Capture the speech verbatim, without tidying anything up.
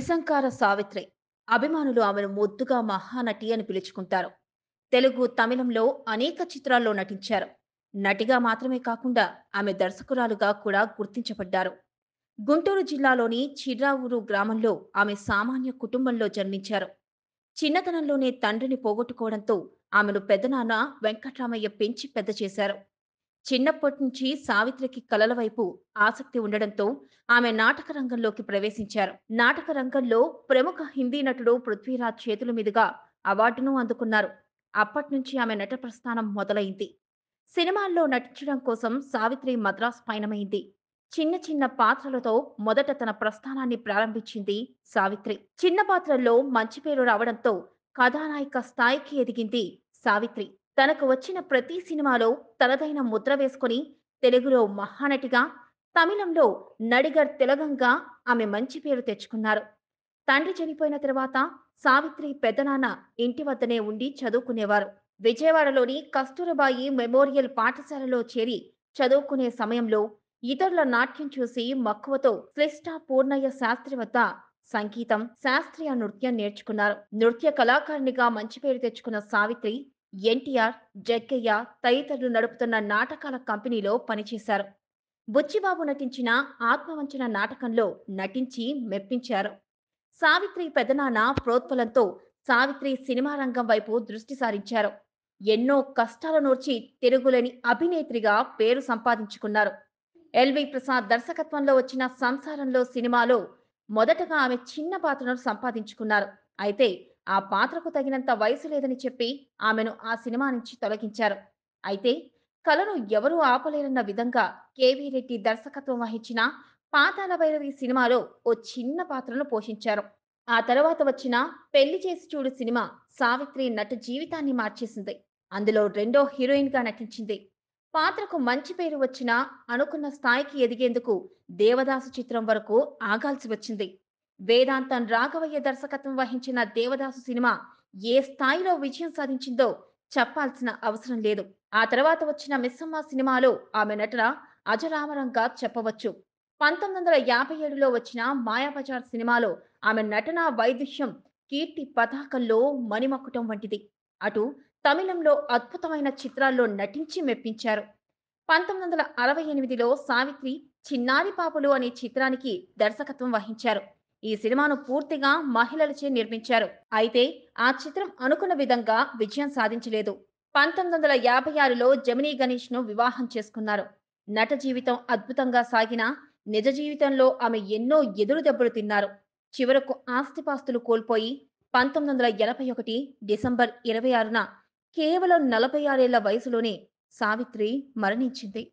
నిసంకార సావిత్రి అభిమానులు ఆమెను ముద్దుగా మహానటి అని పిలుచుకుంటారు. తెలుగు, తమిళంలో అనేక చిత్రాల్లో నటించారు. నటిగా మాత్రమే కాకుండా ఆమె దర్శకురాలుగా కూడా గుర్తించబడ్డారు. గుంటూరు జిల్లాలోని చిర్రావూరు గ్రామంలో ఆమె సామాన్య కుటుంబంలో జన్మించారు. చిన్నతనంలోనే తండ్రిని పోగొట్టుకోవడంతో ఆమెను పెద్దనాన్న వెంకట్రామయ్య పెంచి పెద్ద చేశారు. చిన్నప్పటి నుంచి సావిత్రికి కళల వైపు ఆసక్తి ఉండడంతో ఆమె నాటక రంగంలోకి ప్రవేశించారు. నాటక రంగంలో ప్రముఖ హిందీ నటుడు పృథ్వీరాజ్ చేతుల మీదుగా అవార్డును అందుకున్నారు. అప్పటి నుంచి ఆమె నట ప్రస్థానం మొదలైంది. సినిమాల్లో నటించడం కోసం సావిత్రి మద్రాస్ పయనమైంది. చిన్న చిన్న పాత్రలతో మొదట తన ప్రస్థానాన్ని ప్రారంభించింది సావిత్రి. చిన్న పాత్రల్లో మంచి పేరు రావడంతో కథానాయిక స్థాయికి ఎదిగింది సావిత్రి. తనకు వచ్చిన ప్రతి సినిమాలో తనదైన ముద్ర వేసుకుని తెలుగులో మహానటిగా, తమిళంలో నడిగర్ తిలకంగా ఆమె మంచి పేరు తెచ్చుకున్నారు. తండ్రి చనిపోయిన తర్వాత సావిత్రి పెద్దనాన్న ఇంటి వద్దనే ఉండి చదువుకునేవారు. విజయవాడలోని కస్తూరబాయి మెమోరియల్ పాఠశాలలో చేరి చదువుకునే సమయంలో ఇతరుల నాట్యం చూసి మక్కువతో శ్రేష్ఠ పూర్ణయ్య శాస్త్రి వద్ద సంగీతం, శాస్త్రీయ నృత్యం నేర్చుకున్నారు. నృత్య కళాకారిణిగా మంచి పేరు తెచ్చుకున్న సావిత్రి ఎన్టీఆర్, జగ్గయ్య తదితరులు నడుపుతున్న నాటకాల కంపెనీలో పనిచేశారు. బుచ్చిబాబు నటించిన ఆత్మవంచన నాటకంలో నటించి మెప్పించారు. సావిత్రి పెదనాన్న ప్రోత్బలంతో సావిత్రి సినిమా రంగం వైపు దృష్టి సారించారు. ఎన్నో కష్టాల నూర్చి తిరుగులేని అభినేత్రిగా పేరు సంపాదించుకున్నారు. ఎల్వి ప్రసాద్ దర్శకత్వంలో వచ్చిన సంసారంలో సినిమాలో మొదటగా ఆమె చిన్న పాత్రను సంపాదించుకున్నారు. అయితే ఆ పాత్రకు తగినంత వయసు లేదని చెప్పి ఆమెను ఆ సినిమా నుంచి తొలగించారు. అయితే కళను ఎవరూ ఆపలేరన్న విధంగా కెవి రెడ్డి దర్శకత్వం వహించిన పాతాల భైరవి సినిమాలో ఓ చిన్న పాత్రను పోషించారు. ఆ తర్వాత వచ్చిన పెళ్లి చేసి చూడు సినిమా సావిత్రి నట జీవితాన్ని మార్చేసింది. అందులో రెండో హీరోయిన్ గా నటించింది. పాత్రకు మంచి పేరు వచ్చినా అనుకున్న స్థాయికి ఎదిగేందుకు దేవదాసు చిత్రం వరకు ఆగాల్సి వచ్చింది. వేదాంతం రాఘవయ్య దర్శకత్వం వహించిన దేవదాసు సినిమా ఏ స్థాయిలో విజయం సాధించిందో చెప్పాల్సిన అవసరం లేదు. ఆ తర్వాత వచ్చిన మిస్సమ్మ సినిమాలో ఆమె నటన అజరామరంగా చెప్పవచ్చు. పంతొమ్మిది వందల యాభై ఏడులో వచ్చిన మాయాబజార్ సినిమాలో ఆమె నటనా వైదుష్యం కీర్తి పతాకంలో మణిమకుటం వంటిది. అటు తమిళంలో అద్భుతమైన చిత్రాల్లో నటించి మెప్పించారు. పంతొమ్మిది వందల అరవై ఎనిమిదిలో సావిత్రి చిన్నారి పాపలు అనే చిత్రానికి దర్శకత్వం వహించారు. ఈ సినిమాను పూర్తిగా మహిళలచే నిర్మించారు. అయితే ఆ చిత్రం అనుకున్న విధంగా విజయం సాధించలేదు. పంతొమ్మిది వందల యాభై ఆరులో జమినీ గణేష్ ను వివాహం చేసుకున్నారు. నట జీవితం అద్భుతంగా సాగిన నిజ జీవితంలో ఆమె ఎన్నో ఎదురు దెబ్బలు తిన్నారు. చివరకు ఆస్తిపాస్తులు కోల్పోయి పంతొమ్మిది వందల ఎనభై ఒకటి డిసెంబర్ ఇరవై ఆరున కేవలం నలభై ఆరేళ్ల వయసులోనే సావిత్రి మరణించింది.